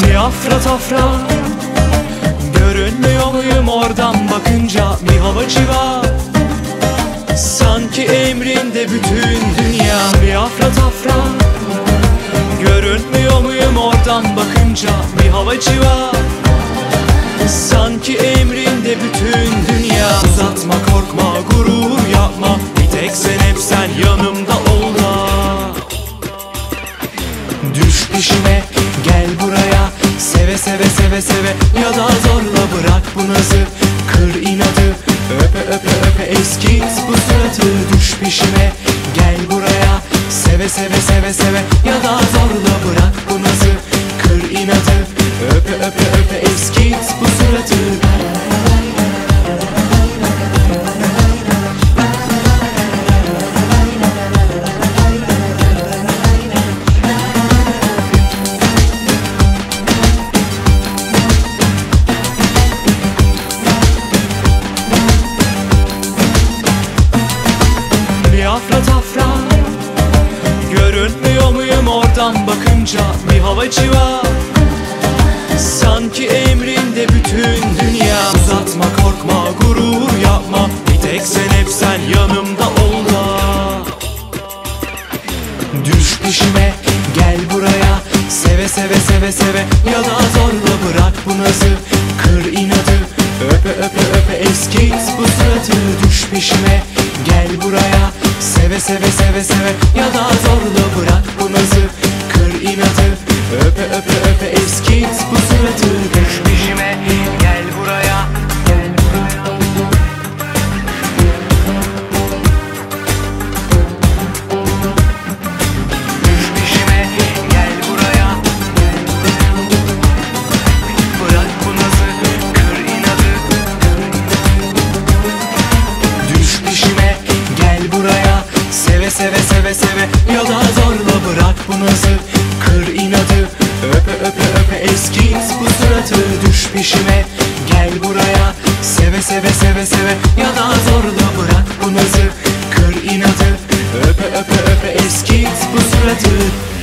şimdi afra tafra. Görünmüyor muyum oradan bakınca bir hava civa? Sanki emrinde bütün dünya, bir afra tafra. Görünmüyor muyum oradan bakınca bir hava civa? Sanki emrinde bütün dünya. Uzatma, korkma, gurur yapma, bir tek sen hep sen yanımda ol da. Düş peşime, gel buraya, seve seve seve seve ya da zorla, bırak bu nazı, kır inadı, öpe öpe öpe eskit bu suratı. Düş peşime, gel buraya, seve seve seve seve ya da zorla, bırak bu nazı, kır inadı, öpe öpe öpe eskit bu suratı. Bir afra tafra, görünmüyor muyum oradan bakınca bir hava civa? Sanki emrinde bütün dünya. Uzatma, korkma, gurur yapma, bir tek sen hep sen yanımda ol da. Düş peşime, gel buraya, seve seve seve seve ya da zorla, bırak bu nazı, kır inadı, öpe öpe öpe eskit bu suratı. Düş peşime, gel buraya, seve seve seve seve ya da zorla, bırak bu nazı, kır inadı, öpe öpe öpe eskit bu suratı. Düş peşime, gel buraya, gel buraya. Düş peşime, gel buraya, gel buraya. Bırak bu nazı, kır inadı, kır. Düş peşime, gel buraya, seve seve seve seve ya da zorla, bırak bu nazı, kır inadı, öpe öpe öpe eskit bu suratı. Düş peşime, gel buraya, seve seve seve seve ya da zorla, bırak bu nazı, kır inadı, öpe öpe öpe eskit bu suratı.